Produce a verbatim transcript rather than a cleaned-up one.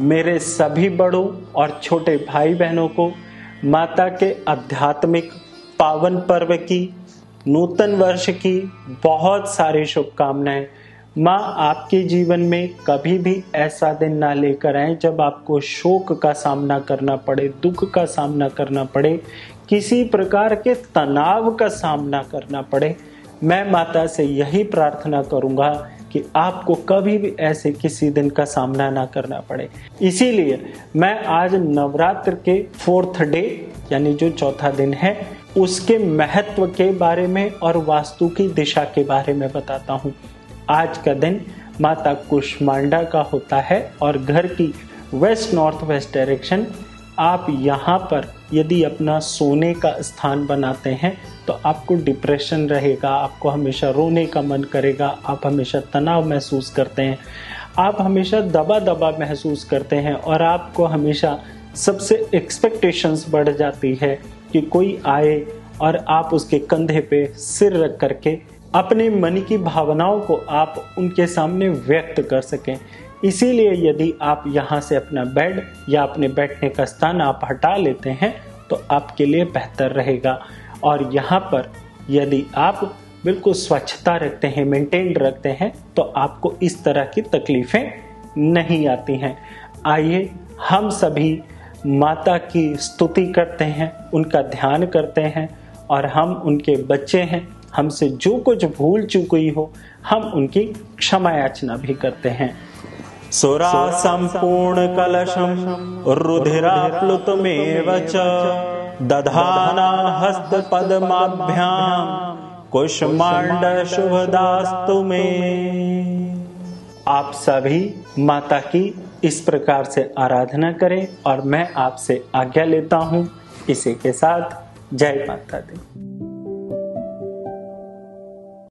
मेरे सभी बड़ों और छोटे भाई बहनों को माता के आध्यात्मिक पावन पर्व की, नूतन वर्ष की बहुत सारी शुभकामनाएं। माँ आपके जीवन में कभी भी ऐसा दिन ना लेकर आए जब आपको शोक का सामना करना पड़े, दुख का सामना करना पड़े, किसी प्रकार के तनाव का सामना करना पड़े। मैं माता से यही प्रार्थना करूँगा कि आपको कभी भी ऐसे किसी दिन का सामना ना करना पड़े। इसीलिए मैं आज नवरात्र के फोर्थ डे यानी जो चौथा दिन है उसके महत्व के बारे में और वास्तु की दिशा के बारे में बताता हूँ। आज का दिन माता कूष्माण्डा का होता है और घर की वेस्ट नॉर्थ वेस्ट डायरेक्शन। आप यहाँ पर यदि अपना सोने का स्थान बनाते हैं तो आपको डिप्रेशन रहेगा, आपको हमेशा रोने का मन करेगा, आप हमेशा तनाव महसूस करते हैं, आप हमेशा दबा दबा महसूस करते हैं और आपको हमेशा सबसे एक्सपेक्टेशंस बढ़ जाती है कि कोई आए और आप उसके कंधे पे सिर रख करके अपने मन की भावनाओं को आप उनके सामने व्यक्त कर सकें। इसीलिए यदि आप यहाँ से अपना बेड या अपने बैठने का स्थान आप हटा लेते हैं तो आपके लिए बेहतर रहेगा। और यहाँ पर यदि आप बिल्कुल स्वच्छता रखते हैं, मेंटेन रखते हैं, तो आपको इस तरह की तकलीफ़ें नहीं आती हैं। आइए हम सभी माता की स्तुति करते हैं, उनका ध्यान करते हैं और हम उनके बच्चे हैं, हमसे जो कुछ भूल चूक हुई हो हम उनकी क्षमा याचना भी करते हैं। सुरासम्पूर्ण कलशं रुधिराप्लुतमेव च दधाना हस्त पदमाभ्यां कूष्माण्डा शुभदास्तु मे। आप सभी माता की इस प्रकार से आराधना करें और मैं आपसे आज्ञा लेता हूँ। इसी के साथ जय माता दी।